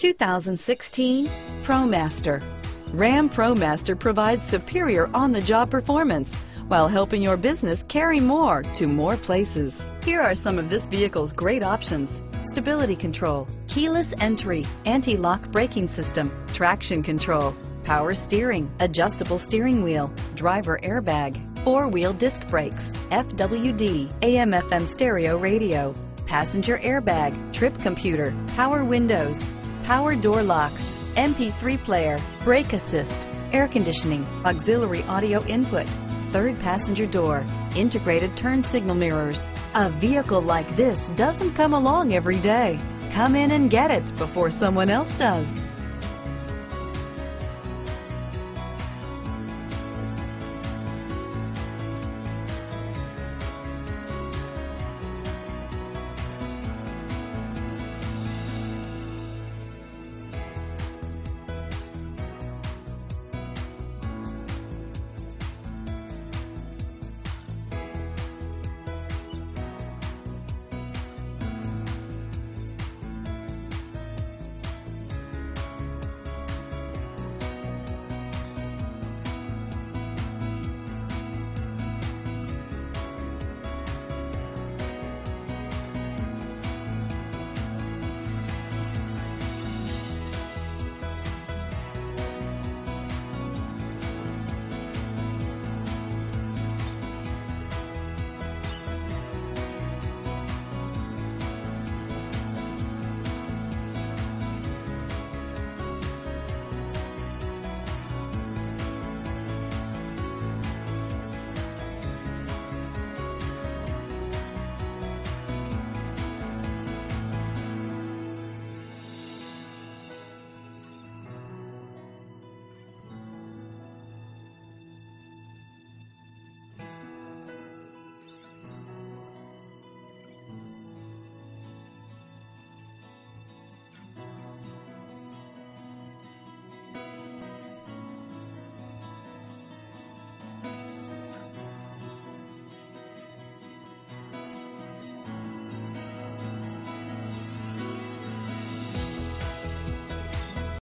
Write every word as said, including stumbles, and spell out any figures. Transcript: two thousand sixteen ProMaster. Ram ProMaster provides superior on-the-job performance while helping your business carry more to more places. Here are some of this vehicle's great options: stability control, keyless entry, anti-lock braking system, traction control, power steering, adjustable steering wheel, driver airbag, four-wheel disc brakes, F W D, A M F M stereo radio, passenger airbag, trip computer, power windows, power door locks, M P three player, brake assist, air conditioning, auxiliary audio input, third passenger door, integrated turn signal mirrors. A vehicle like this doesn't come along every day. Come in and get it before someone else does.